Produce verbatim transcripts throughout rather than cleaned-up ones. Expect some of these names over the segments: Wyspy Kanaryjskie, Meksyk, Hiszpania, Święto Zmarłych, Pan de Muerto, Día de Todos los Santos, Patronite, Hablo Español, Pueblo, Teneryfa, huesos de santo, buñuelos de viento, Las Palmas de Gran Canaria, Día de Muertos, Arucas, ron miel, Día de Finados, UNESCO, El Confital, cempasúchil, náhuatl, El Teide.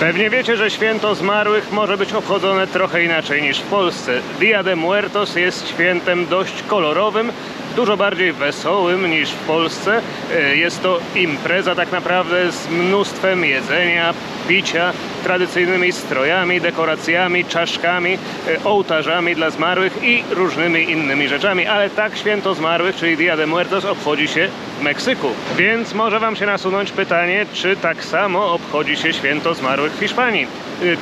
Pewnie wiecie, że święto zmarłych może być obchodzone trochę inaczej niż w Polsce. Día de Muertos jest świętem dość kolorowym, dużo bardziej wesołym niż w Polsce. Jest to impreza tak naprawdę z mnóstwem jedzenia, picia, tradycyjnymi strojami, dekoracjami, czaszkami, ołtarzami dla zmarłych i różnymi innymi rzeczami. Ale tak święto zmarłych, czyli Día de Muertos, obchodzi się w Meksyku. Więc może wam się nasunąć pytanie, czy tak samo obchodzi się święto zmarłych w Hiszpanii.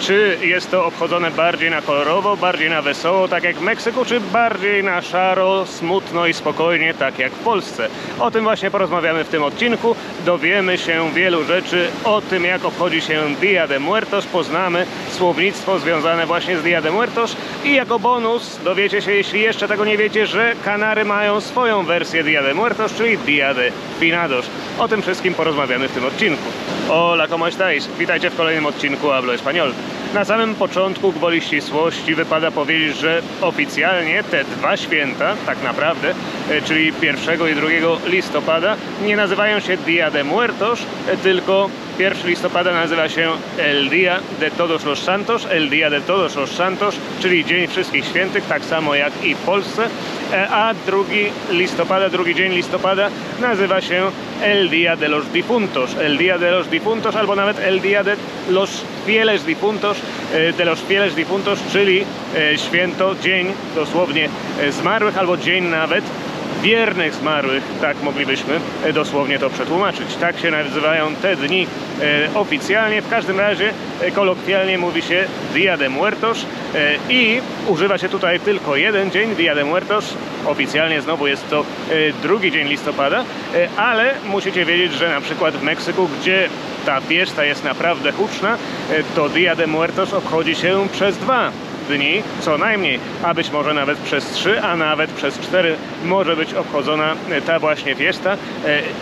Czy jest to obchodzone bardziej na kolorowo, bardziej na wesoło, tak jak w Meksyku, czy bardziej na szaro, smutno i spokojnie, tak jak w Polsce? O tym właśnie porozmawiamy w tym odcinku. Dowiemy się wielu rzeczy o tym, jak obchodzi się Día de Muertos, poznamy słownictwo związane właśnie z Día de Muertos i jako bonus dowiecie się, jeśli jeszcze tego nie wiecie, że Kanary mają swoją wersję Día de Muertos, czyli Día de Finados. O tym wszystkim porozmawiamy w tym odcinku. Hola, ¿cómo estáis? Witajcie w kolejnym odcinku Hablo Español. Na samym początku, gwoli ścisłości, wypada powiedzieć, że oficjalnie te dwa święta, tak naprawdę, czyli pierwszego i drugiego listopada, nie nazywają się Día de Muertos, tylko pierwszego listopada nazywa się El Día de Todos los Santos, El Día de Todos los Santos, czyli Dzień Wszystkich Świętych, tak samo jak i w Polsce, a drugiego listopada, drugi dzień listopada nazywa się El Día de los Difuntos, El Día de los Difuntos, albo nawet El Día de los Fieles Difuntos, de los Fieles Difuntos, czyli święto, dzień dosłownie zmarłych, albo dzień nawet wiernych zmarłych, tak moglibyśmy dosłownie to przetłumaczyć. Tak się nazywają te dni oficjalnie. W każdym razie kolokwialnie mówi się Día de Muertos i używa się tutaj tylko jeden dzień, Día de Muertos. Oficjalnie znowu jest to drugi dzień listopada, ale musicie wiedzieć, że na przykład w Meksyku, gdzie ta fiesta jest naprawdę huczna, to Día de Muertos obchodzi się przez dwa dni, co najmniej, a być może nawet przez trzy, a nawet przez cztery może być obchodzona ta właśnie fiesta.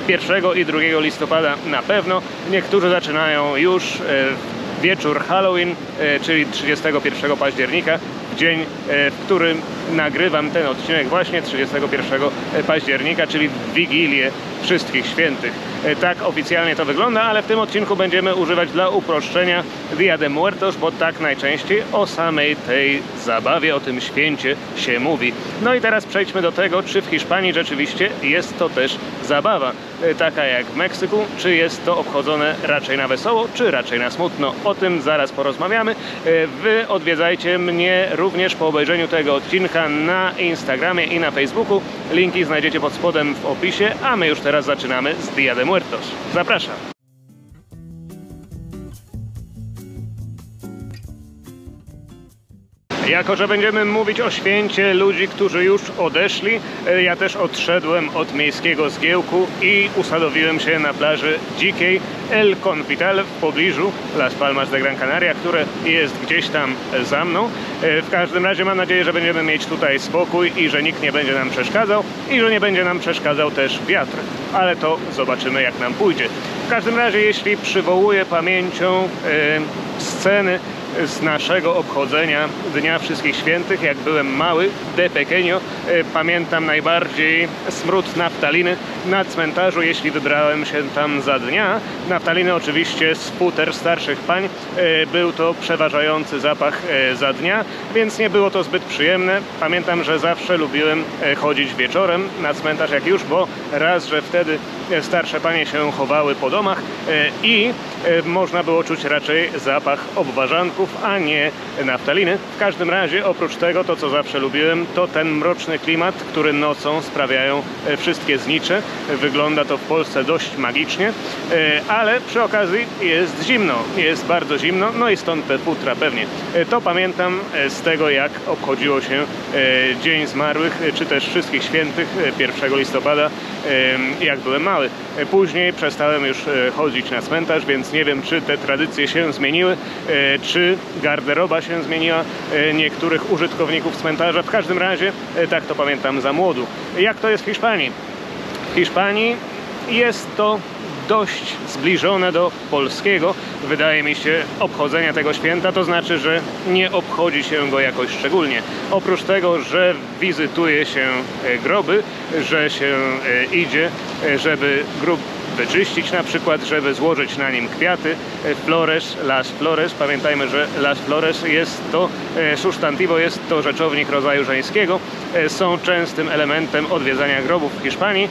pierwszego i drugiego listopada na pewno. Niektórzy zaczynają już wieczór Halloween, czyli trzydziestego pierwszego października, dzień, w którym nagrywam ten odcinek, właśnie trzydziestego pierwszego października, czyli w Wigilię Wszystkich Świętych. Tak oficjalnie to wygląda, ale w tym odcinku będziemy używać dla uproszczenia Día de Muertos, bo tak najczęściej o samej tej zabawie, o tym święcie się mówi. No i teraz przejdźmy do tego, czy w Hiszpanii rzeczywiście jest to też zabawa, taka jak w Meksyku, czy jest to obchodzone raczej na wesoło, czy raczej na smutno. O tym zaraz porozmawiamy. Wy odwiedzajcie mnie również po obejrzeniu tego odcinka na Instagramie i na Facebooku. Linki znajdziecie pod spodem w opisie, a my już teraz zaczynamy z Día de Muertos. Zapraszam! Jako że będziemy mówić o święcie ludzi, którzy już odeszli, ja też odszedłem od miejskiego zgiełku i usadowiłem się na plaży dzikiej El Confital w pobliżu Las Palmas de Gran Canaria, które jest gdzieś tam za mną. W każdym razie mam nadzieję, że będziemy mieć tutaj spokój i że nikt nie będzie nam przeszkadzał i że nie będzie nam przeszkadzał też wiatr, ale to zobaczymy, jak nam pójdzie. W każdym razie, jeśli przywołuję pamięcią yy, sceny z naszego obchodzenia Dnia Wszystkich Świętych, jak byłem mały, de pequeño, pamiętam najbardziej smród naftaliny na cmentarzu, jeśli wybrałem się tam za dnia. Naftaliny oczywiście z futer starszych pań, był to przeważający zapach za dnia, więc nie było to zbyt przyjemne. Pamiętam, że zawsze lubiłem chodzić wieczorem na cmentarz jak już, bo raz, że wtedy starsze panie się chowały po domach i można było czuć raczej zapach obwarzanku, a nie naftaliny. W każdym razie, oprócz tego, to co zawsze lubiłem, to ten mroczny klimat, który nocą sprawiają wszystkie znicze. Wygląda to w Polsce dość magicznie, ale przy okazji jest zimno, jest bardzo zimno, no i stąd te futra pewnie. To pamiętam z tego, jak obchodziło się Dzień Zmarłych, czy też Wszystkich Świętych pierwszego listopada, jak byłem mały. Później przestałem już chodzić na cmentarz, więc nie wiem, czy te tradycje się zmieniły, czy garderoba się zmieniła niektórych użytkowników cmentarza. W każdym razie tak to pamiętam za młodu. Jak to jest w Hiszpanii? W Hiszpanii jest to dość zbliżone do polskiego, wydaje mi się, obchodzenia tego święta, to znaczy, że nie obchodzi się go jakoś szczególnie. Oprócz tego, że wizytuje się groby, że się idzie, żeby grób wyczyścić na przykład drzewo, złożyć na nim kwiaty. Flores, las flores, pamiętajmy, że las flores jest to substantivo, jest to rzeczownik rodzaju żeńskiego, są częstym elementem odwiedzania grobów w Hiszpanii.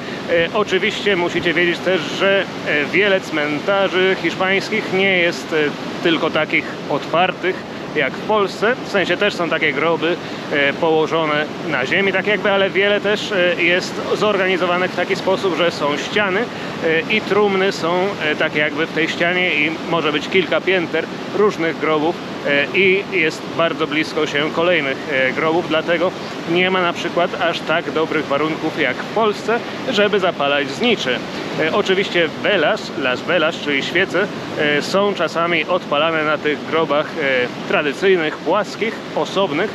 Oczywiście musicie wiedzieć też, że wiele cmentarzy hiszpańskich nie jest tylko takich otwartych jak w Polsce, w sensie też są takie groby położone na ziemi tak jakby, ale wiele też jest zorganizowanych w taki sposób, że są ściany i trumny są tak jakby w tej ścianie i może być kilka pięter różnych grobów i jest bardzo blisko się kolejnych grobów, dlatego nie ma na przykład aż tak dobrych warunków jak w Polsce, żeby zapalać znicze. Oczywiście velas, las velas, czyli świece, są czasami odpalane na tych grobach tradycyjnych, płaskich, osobnych,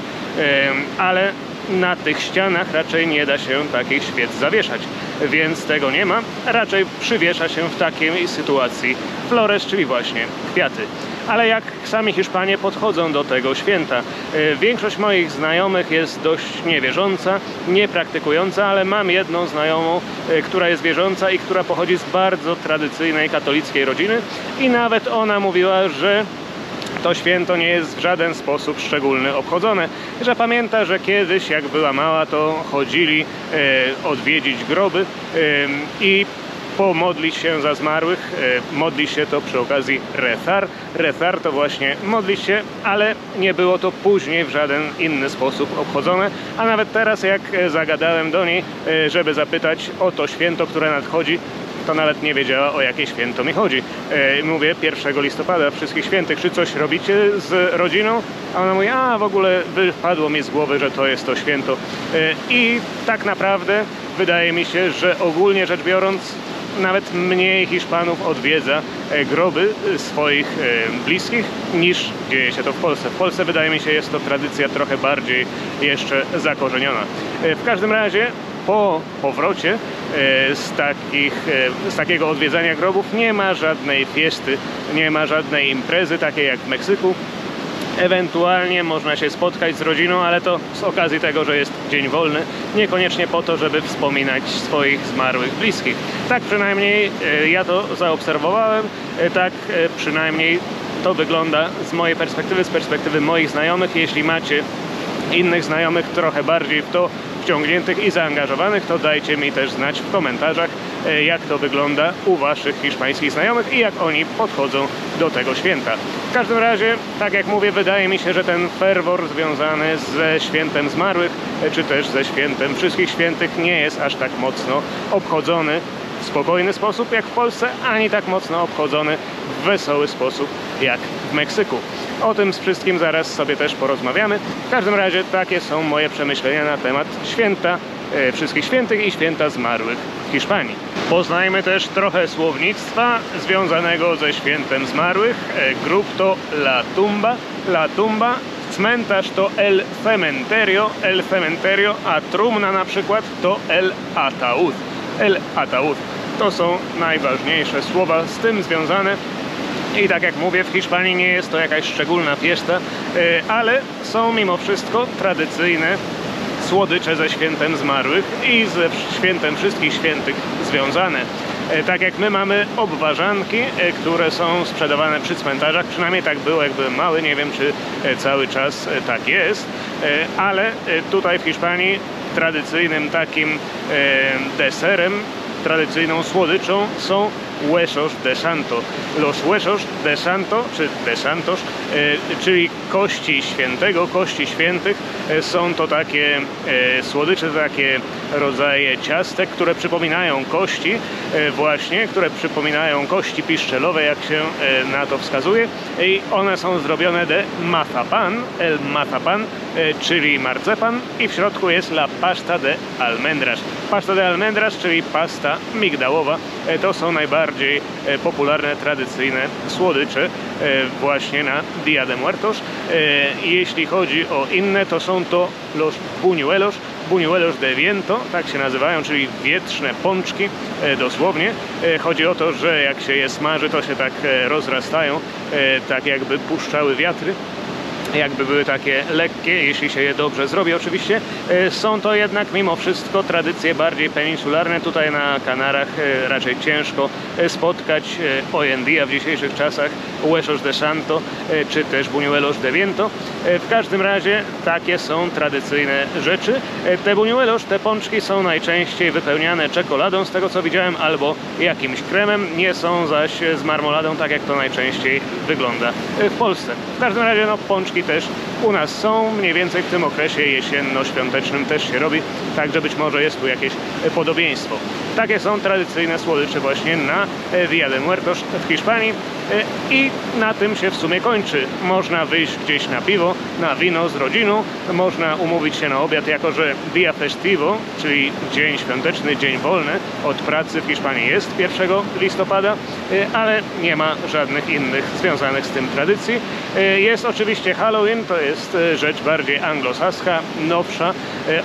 ale na tych ścianach raczej nie da się takich świec zawieszać, więc tego nie ma, raczej przywiesza się w takiej sytuacji flores, czyli właśnie kwiaty. Ale jak sami Hiszpanie podchodzą do tego święta? Większość moich znajomych jest dość niewierząca, niepraktykująca, ale mam jedną znajomą, która jest wierząca i która pochodzi z bardzo tradycyjnej katolickiej rodziny i nawet ona mówiła, że to święto nie jest w żaden sposób szczególny obchodzone, że pamięta, że kiedyś jak była mała, to chodzili e, odwiedzić groby e, i pomodlić się za zmarłych, e, modli się to przy okazji rezar, rezar to właśnie modlić się, ale nie było to później w żaden inny sposób obchodzone, a nawet teraz jak zagadałem do niej, e, żeby zapytać o to święto, które nadchodzi, to nawet nie wiedziała, o jakie święto mi chodzi. E, mówię, pierwszego listopada, Wszystkich Świętych, czy coś robicie z rodziną? A ona mówi, a w ogóle wypadło mi z głowy, że to jest to święto. E, I tak naprawdę wydaje mi się, że ogólnie rzecz biorąc, nawet mniej Hiszpanów odwiedza groby swoich bliskich niż dzieje się to w Polsce. W Polsce wydaje mi się, jest to tradycja trochę bardziej jeszcze zakorzeniona. W każdym razie po powrocie z, takich, z takiego odwiedzania grobów nie ma żadnej fiesty, nie ma żadnej imprezy takiej jak w Meksyku. Ewentualnie można się spotkać z rodziną, ale to z okazji tego, że jest dzień wolny, niekoniecznie po to, żeby wspominać swoich zmarłych bliskich. Tak przynajmniej ja to zaobserwowałem, tak przynajmniej to wygląda z mojej perspektywy, z perspektywy moich znajomych. Jeśli macie innych znajomych trochę bardziej w to wciągniętych i zaangażowanych, to dajcie mi też znać w komentarzach, jak to wygląda u waszych hiszpańskich znajomych i jak oni podchodzą do tego święta. W każdym razie, tak jak mówię, wydaje mi się, że ten fervor związany ze świętem zmarłych, czy też ze świętem Wszystkich Świętych nie jest aż tak mocno obchodzony w spokojny sposób jak w Polsce, ani tak mocno obchodzony w wesoły sposób jak w Meksyku. O tym z wszystkim zaraz sobie też porozmawiamy. W każdym razie takie są moje przemyślenia na temat święta e, Wszystkich Świętych i święta zmarłych w Hiszpanii. Poznajmy też trochę słownictwa związanego ze świętem zmarłych. E, grup to la tumba, la tumba, cmentarz to el cementerio, el cementerio, a trumna na przykład to el ataúd, el ataúd. To są najważniejsze słowa z tym związane. I tak jak mówię, w Hiszpanii nie jest to jakaś szczególna fiesta, ale są mimo wszystko tradycyjne słodycze ze świętem zmarłych i ze świętem Wszystkich Świętych związane. Tak jak my mamy obwarzanki, które są sprzedawane przy cmentarzach, przynajmniej tak było jak byłem mały, nie wiem czy cały czas tak jest, ale tutaj w Hiszpanii tradycyjnym takim deserem, tradycyjną słodyczą są huesos de santo. Los huesos de santo, czy de santos, e, czyli kości świętego, kości świętych, e, są to takie e, słodycze, takie rodzaje ciastek, które przypominają kości, e, właśnie, które przypominają kości piszczelowe, jak się e, na to wskazuje. I one są zrobione de mazapan, el mazapan, e, czyli marcepan, i w środku jest la pasta de almendras. Pasta de almendras, czyli pasta migdałowa, e, to są najbardziej bardziej popularne, tradycyjne słodycze właśnie na Día de Muertos. Jeśli chodzi o inne, to są to los buñuelos, buñuelos de viento, tak się nazywają, czyli wietrzne pączki, dosłownie. Chodzi o to, że jak się je smaży, to się tak rozrastają, tak jakby puszczały wiatry. jakby były takie lekkie, jeśli się je dobrze zrobi oczywiście. Są to jednak mimo wszystko tradycje bardziej peninsularne. Tutaj na Kanarach raczej ciężko spotkać hoy en día w dzisiejszych czasach huesos de santo czy też buñuelos de viento. W każdym razie takie są tradycyjne rzeczy. Te buñuelos, te pączki są najczęściej wypełniane czekoladą, z tego co widziałem, albo jakimś kremem. Nie są zaś z marmoladą, tak jak to najczęściej wygląda w Polsce. W każdym razie no, pączki też u nas są. Mniej więcej w tym okresie jesienno-świątecznym też się robi, także być może jest tu jakieś podobieństwo. Takie są tradycyjne słodycze właśnie na Día de Muertos w Hiszpanii i na tym się w sumie kończy. Można wyjść gdzieś na piwo, na wino z rodziną, można umówić się na obiad, jako że día festivo, czyli dzień świąteczny, dzień wolny od pracy w Hiszpanii jest pierwszego listopada, ale nie ma żadnych innych związanych z tym tradycji. Jest oczywiście Halloween, to jest rzecz bardziej anglosaska, nowsza.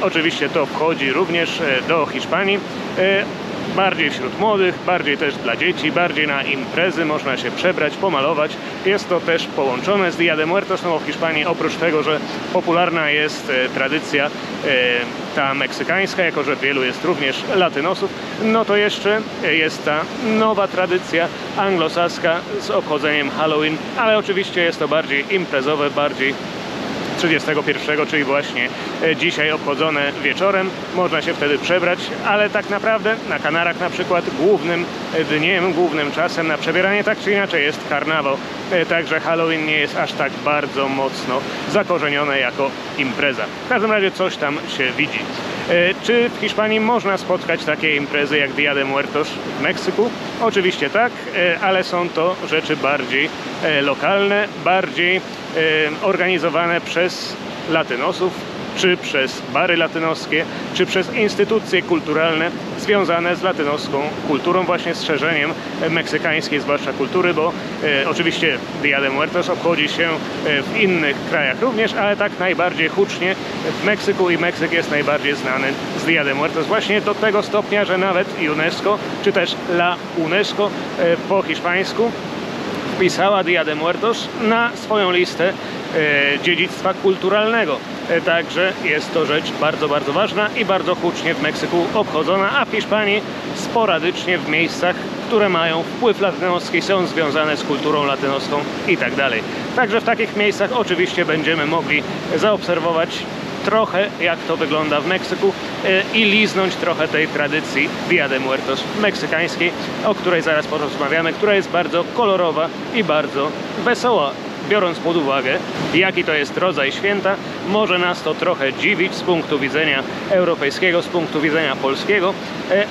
Oczywiście to wchodzi również do Hiszpanii. Bardziej wśród młodych, bardziej też dla dzieci, bardziej na imprezy, można się przebrać, pomalować. Jest to też połączone z Día de Muertos, no bo w Hiszpanii oprócz tego, że popularna jest e, tradycja e, ta meksykańska, jako że wielu jest również latynosów, no to jeszcze jest ta nowa tradycja anglosaska z obchodzeniem Halloween, ale oczywiście jest to bardziej imprezowe, bardziej trzydziestego pierwszego, czyli właśnie dzisiaj obchodzone wieczorem. Można się wtedy przebrać, ale tak naprawdę na Kanarach na przykład głównym dniem, głównym czasem na przebieranie tak czy inaczej jest karnawał. Także Halloween nie jest aż tak bardzo mocno zakorzenione jako impreza. W każdym razie coś tam się widzi. Czy w Hiszpanii można spotkać takie imprezy jak Día de Muertos w Meksyku? Oczywiście tak, ale są to rzeczy bardziej lokalne, bardziej organizowane przez latynosów, czy przez bary latynoskie, czy przez instytucje kulturalne związane z latynoską kulturą, właśnie z szerzeniem meksykańskiej zwłaszcza kultury, bo e, oczywiście Día de Muertos obchodzi się w innych krajach również, ale tak najbardziej hucznie w Meksyku i Meksyk jest najbardziej znany z Día de Muertos właśnie do tego stopnia, że nawet UNESCO, czy też la UNESCO e, po hiszpańsku wpisała Día de Muertos na swoją listę e, dziedzictwa kulturalnego. E, także jest to rzecz bardzo, bardzo ważna i bardzo hucznie w Meksyku obchodzona, a w Hiszpanii sporadycznie w miejscach, które mają wpływ latynoski, są związane z kulturą latynoską i tak dalej. Także w takich miejscach oczywiście będziemy mogli zaobserwować trochę jak to wygląda w Meksyku i liznąć trochę tej tradycji Día de Muertos meksykańskiej, o której zaraz porozmawiamy, która jest bardzo kolorowa i bardzo wesoła. Biorąc pod uwagę, jaki to jest rodzaj święta, może nas to trochę dziwić z punktu widzenia europejskiego, z punktu widzenia polskiego,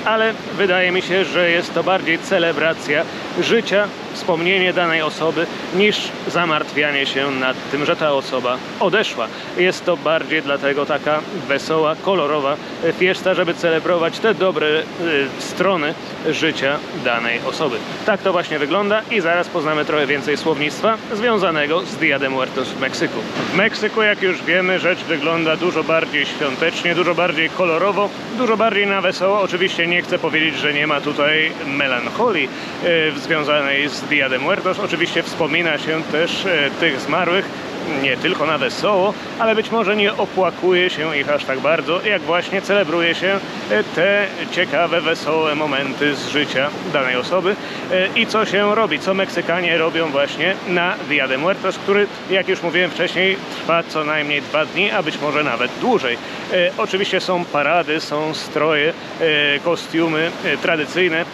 ale wydaje mi się, że jest to bardziej celebracja życia, wspomnienie danej osoby, niż zamartwianie się nad tym, że ta osoba odeszła. Jest to bardziej dlatego taka wesoła, kolorowa fiesta, żeby celebrować te dobre y, strony życia danej osoby. Tak to właśnie wygląda i zaraz poznamy trochę więcej słownictwa związanego z Día de Muertos w Meksyku. W Meksyku, jak już wiemy, rzecz wygląda dużo bardziej świątecznie, dużo bardziej kolorowo, dużo bardziej na wesoło. Oczywiście nie chcę powiedzieć, że nie ma tutaj melancholii y, związanej z Día de Muertos. Oczywiście wspomina się też e, tych zmarłych, nie tylko na wesoło, ale być może nie opłakuje się ich aż tak bardzo, jak właśnie celebruje się te ciekawe, wesołe momenty z życia danej osoby i co się robi, co Meksykanie robią właśnie na Día de Muertos, który, jak już mówiłem wcześniej, trwa co najmniej dwa dni, a być może nawet dłużej. Oczywiście są parady, są stroje, kostiumy tradycyjne,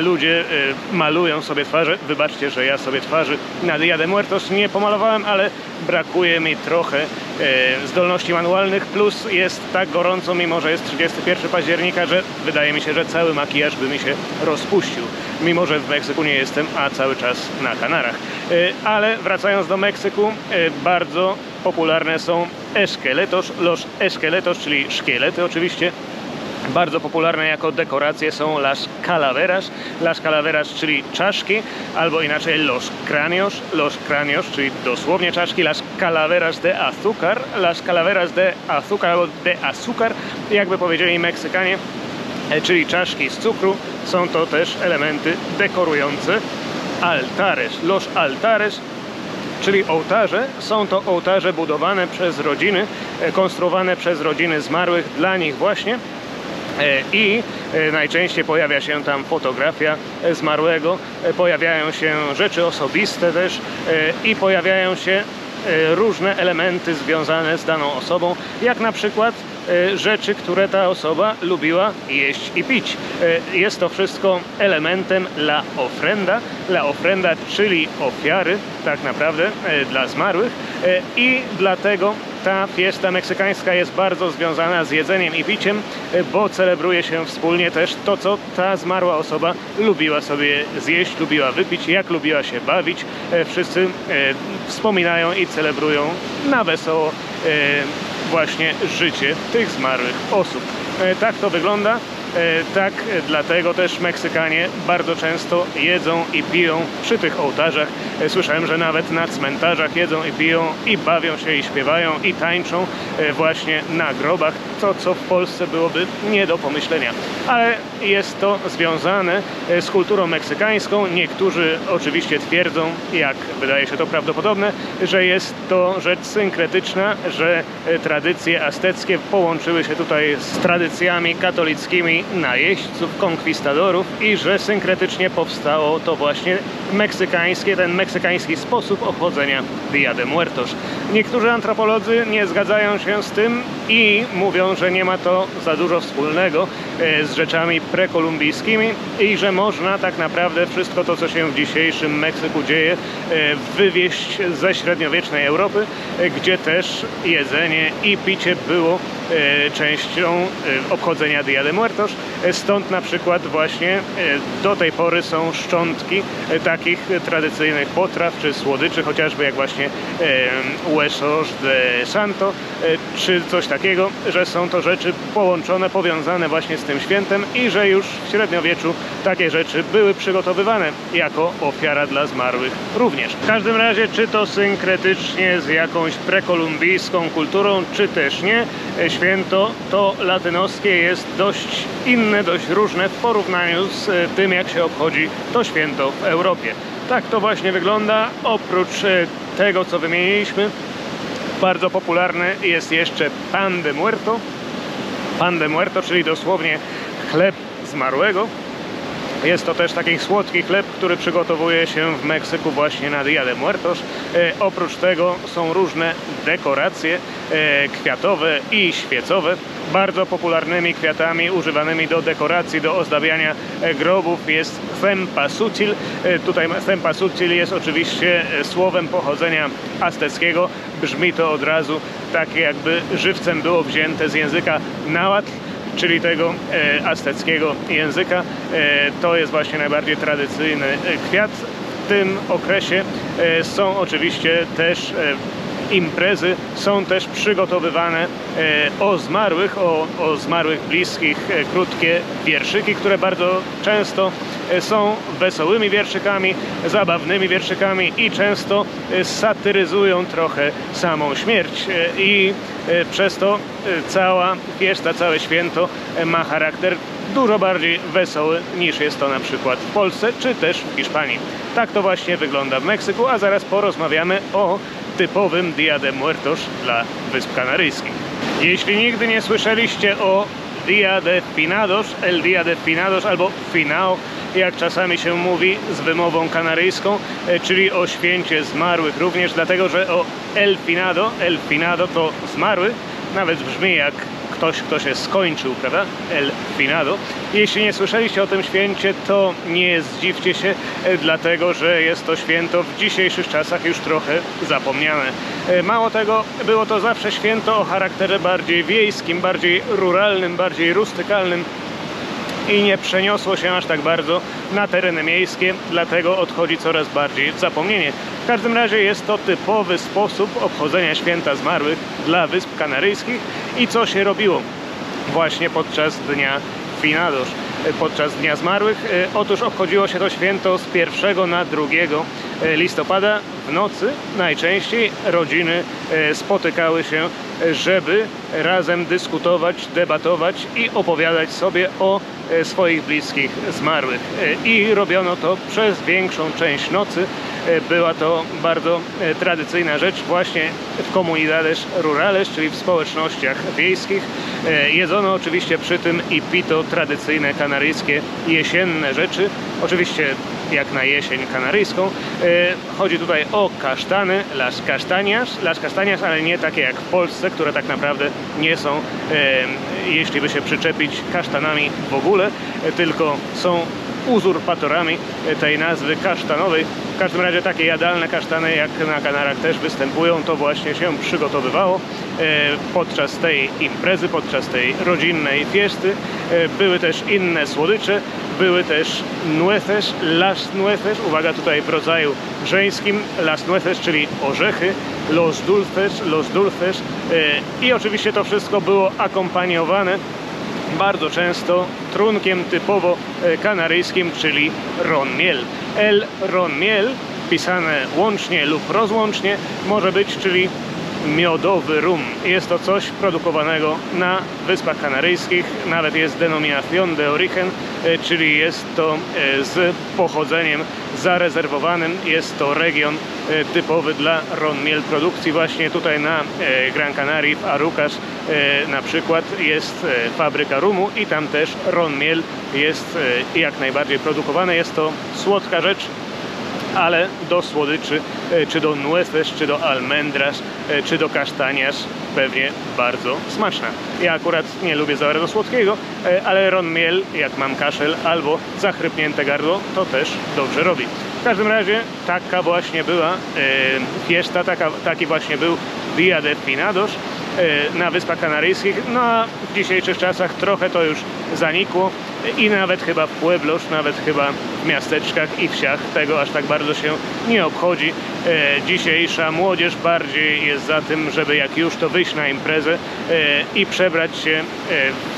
ludzie malują sobie twarze. Wybaczcie, że ja sobie twarzy na Día de Muertos nie pomalowałem, ale brakuje mi trochę e, zdolności manualnych, plus jest tak gorąco, mimo że jest trzydziestego pierwszego października, że wydaje mi się, że cały makijaż by mi się rozpuścił, mimo że w Meksyku nie jestem, a cały czas na Kanarach. E, ale wracając do Meksyku, e, bardzo popularne są esqueletos, los esqueletos, czyli szkielety oczywiście. Bardzo popularne jako dekoracje są las calaveras, las calaveras, czyli czaszki, albo inaczej los cráneos, los cráneos, czyli dosłownie czaszki, las calaveras de azúcar, las calaveras de azúcar, albo de azúcar, jakby powiedzieli Meksykanie, czyli czaszki z cukru. Są to też elementy dekorujące altares, los altares, czyli ołtarze. Są to ołtarze budowane przez rodziny, konstruowane przez rodziny zmarłych dla nich właśnie. I najczęściej pojawia się tam fotografia zmarłego, pojawiają się rzeczy osobiste też i pojawiają się różne elementy związane z daną osobą, jak na przykład rzeczy, które ta osoba lubiła jeść i pić. Jest to wszystko elementem la ofrenda, la ofrenda, czyli ofiary tak naprawdę dla zmarłych, i dlatego ta fiesta meksykańska jest bardzo związana z jedzeniem i piciem, bo celebruje się wspólnie też to, co ta zmarła osoba lubiła sobie zjeść, lubiła wypić, jak lubiła się bawić. Wszyscy wspominają i celebrują na wesoło właśnie życie tych zmarłych osób. Tak to wygląda, tak dlatego też Meksykanie bardzo często jedzą i piją przy tych ołtarzach. Słyszałem, że nawet na cmentarzach jedzą i piją, i bawią się, i śpiewają, i tańczą właśnie na grobach. To, co w Polsce byłoby nie do pomyślenia. Ale jest to związane z kulturą meksykańską. Niektórzy oczywiście twierdzą, jak wydaje się to prawdopodobne, że jest to rzecz synkretyczna, że tradycje azteckie połączyły się tutaj z tradycjami katolickimi najeźdźców, konkwistadorów i że synkretycznie powstało to właśnie meksykańskie, ten meksykański sposób obchodzenia Día de Muertos. Niektórzy antropolodzy nie zgadzają się z tym i mówią, że nie ma to za dużo wspólnego z rzeczami prekolumbijskimi i że można tak naprawdę wszystko to, co się w dzisiejszym Meksyku dzieje, wywieźć ze średniowiecznej Europy, gdzie też jedzenie i picie było częścią obchodzenia Día de Muertos. Stąd na przykład właśnie do tej pory są szczątki takich tradycyjnych potraw czy słodyczy, chociażby jak właśnie huesos de santo czy coś takiego, że są to rzeczy połączone, powiązane właśnie z tym świętem i że już w średniowieczu takie rzeczy były przygotowywane jako ofiara dla zmarłych również. W każdym razie, czy to synkretycznie z jakąś prekolumbijską kulturą, czy też nie, święto to latynoskie jest dość inne, dość różne w porównaniu z tym, jak się obchodzi to święto w Europie. Tak to właśnie wygląda. Oprócz tego, co wymieniliśmy, bardzo popularny jest jeszcze Pan de Muerto. Pan de Muerto, czyli dosłownie chleb zmarłego. Jest to też taki słodki chleb, który przygotowuje się w Meksyku właśnie na Día de Muertos. E, oprócz tego są różne dekoracje e, kwiatowe i świecowe. Bardzo popularnymi kwiatami używanymi do dekoracji, do ozdabiania grobów jest cempasúchil. Tutaj cempasúchil jest oczywiście słowem pochodzenia azteckiego. Brzmi to od razu tak, jakby żywcem było wzięte z języka náhuatl, czyli tego azteckiego języka. To jest właśnie najbardziej tradycyjny kwiat. W tym okresie są oczywiście też imprezy, są też przygotowywane o zmarłych, o, o zmarłych bliskich krótkie wierszyki, które bardzo często są wesołymi wierszykami, zabawnymi wierszykami i często satyryzują trochę samą śmierć. I przez to cała fiesta, całe święto ma charakter dużo bardziej wesoły niż jest to na przykład w Polsce czy też w Hiszpanii. Tak to właśnie wygląda w Meksyku, a zaraz porozmawiamy o typowym Día de Muertos dla Wysp Kanaryjskich. Jeśli nigdy nie słyszeliście o Día de Finados, El Día de Finados albo Finao, jak czasami się mówi z wymową kanaryjską, czyli o święcie zmarłych również, dlatego że o El Finado, El Finado to zmarły, nawet brzmi jak ktoś, kto się skończył, prawda? El Finado. Jeśli nie słyszeliście o tym święcie, to nie zdziwcie się, dlatego że jest to święto w dzisiejszych czasach już trochę zapomniane. Mało tego, było to zawsze święto o charakterze bardziej wiejskim, bardziej ruralnym, bardziej rustykalnym i nie przeniosło się aż tak bardzo na tereny miejskie, dlatego odchodzi coraz bardziej w zapomnienie. W każdym razie jest to typowy sposób obchodzenia święta zmarłych dla Wysp Kanaryjskich. I co się robiło właśnie podczas Dnia Finados, podczas Dnia Zmarłych? Otóż obchodziło się to święto z pierwszego na drugiego listopada. W nocy najczęściej rodziny spotykały się, żeby razem dyskutować, debatować i opowiadać sobie o swoich bliskich zmarłych. I robiono to przez większą część nocy. była to bardzo tradycyjna rzecz właśnie w comunidades rurales, czyli w społecznościach wiejskich. Jedzono oczywiście przy tym i pito tradycyjne kanaryjskie jesienne rzeczy, oczywiście jak na jesień kanaryjską. Chodzi tutaj o kasztany, las castañas, las castañas, ale nie takie jak w Polsce, które tak naprawdę nie są, jeśli by się przyczepić, kasztanami w ogóle, tylko są uzurpatorami tej nazwy kasztanowej. W każdym razie takie jadalne kasztany jak na Kanarach też występują. To właśnie się przygotowywało podczas tej imprezy, podczas tej rodzinnej fiesty. Były też inne słodycze, były też nueces, las nueces, uwaga tutaj w rodzaju żeńskim, las nueces, czyli orzechy, los dulces, los dulces i oczywiście to wszystko było akompaniowane bardzo często trunkiem typowo kanaryjskim, czyli ron miel. El ron miel, pisane łącznie lub rozłącznie, może być, czyli miodowy rum. Jest to coś produkowanego na Wyspach Kanaryjskich, nawet jest denominación de origen, czyli jest to z pochodzeniem zarezerwowanym, jest to region typowy dla ron miel produkcji. Właśnie tutaj na Gran Canarii, w Arucas na przykład jest fabryka rumu i tam też ron miel jest jak najbardziej produkowane. Jest to słodka rzecz, ale do słodyczy, czy do nueces, czy do almendras, czy do kasztanias pewnie bardzo smaczna. Ja akurat nie lubię za bardzo słodkiego, ale ron miel, jak mam kaszel albo zachrypnięte gardło, to też dobrze robi. W każdym razie taka właśnie była fiesta, taka, taki właśnie był Día de Finados na Wyspach Kanaryjskich. No a w dzisiejszych czasach trochę to już zanikło i nawet chyba w pueblos, nawet chyba w miasteczkach i wsiach tego aż tak bardzo się nie obchodzi. Dzisiejsza młodzież bardziej jest za tym, żeby jak już to wyjść na imprezę i przebrać się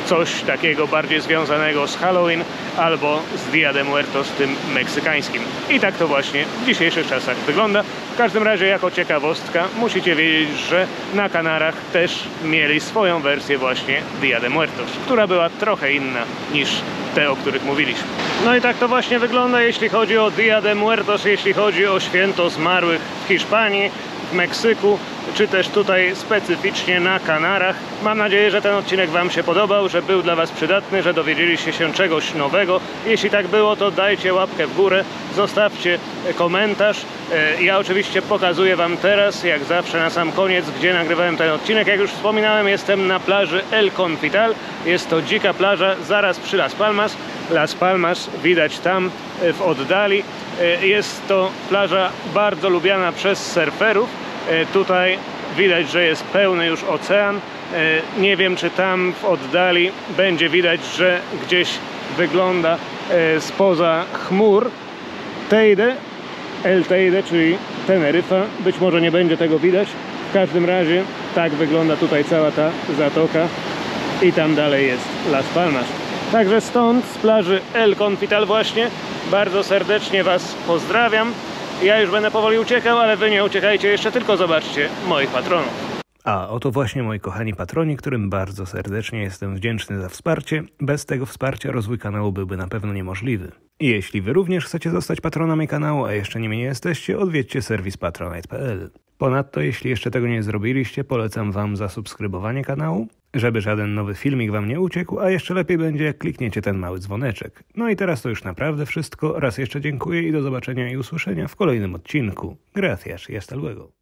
w coś takiego bardziej związanego z Halloween albo z Día de Muertos, z tym meksykańskim. I tak to właśnie w dzisiejszych czasach wygląda. W każdym razie jako ciekawostka musicie wiedzieć, że na Kanarach też mieli swoją wersję właśnie Día de Muertos, która była trochę inna niż te, o których mówiliśmy. No i tak to właśnie wygląda, jeśli chodzi o Día de Muertos, jeśli chodzi o święto zmarłych w Hiszpanii, w Meksyku, czy też tutaj specyficznie na Kanarach. Mam nadzieję, że ten odcinek Wam się podobał, że był dla Was przydatny, że dowiedzieliście się czegoś nowego. Jeśli tak było, to dajcie łapkę w górę, zostawcie komentarz. Ja oczywiście pokazuję Wam teraz, jak zawsze na sam koniec, gdzie nagrywałem ten odcinek. Jak już wspominałem, jestem na plaży El Confital. Jest to dzika plaża, zaraz przy Las Palmas. Las Palmas widać tam w oddali. Jest to plaża bardzo lubiana przez surferów. Tutaj widać, że jest pełny już ocean. Nie wiem, czy tam w oddali będzie widać, że gdzieś wygląda spoza chmur Teide, El Teide, czyli Teneryfa. Być może nie będzie tego widać. W każdym razie tak wygląda tutaj cała ta zatoka i tam dalej jest Las Palmas. Także stąd, z plaży El Confital właśnie, bardzo serdecznie Was pozdrawiam. Ja już będę powoli uciekał, ale Wy nie uciekajcie jeszcze, tylko zobaczcie moich patronów. A oto właśnie moi kochani patroni, którym bardzo serdecznie jestem wdzięczny za wsparcie. Bez tego wsparcia rozwój kanału byłby na pewno niemożliwy. Jeśli Wy również chcecie zostać patronami kanału, a jeszcze nimi nie jesteście, odwiedźcie serwis patronite kropka p l. Ponadto, jeśli jeszcze tego nie zrobiliście, polecam Wam zasubskrybowanie kanału, żeby żaden nowy filmik Wam nie uciekł, a jeszcze lepiej będzie, jak klikniecie ten mały dzwoneczek. No i teraz to już naprawdę wszystko. Raz jeszcze dziękuję i do zobaczenia i usłyszenia w kolejnym odcinku. Gracias y hasta luego.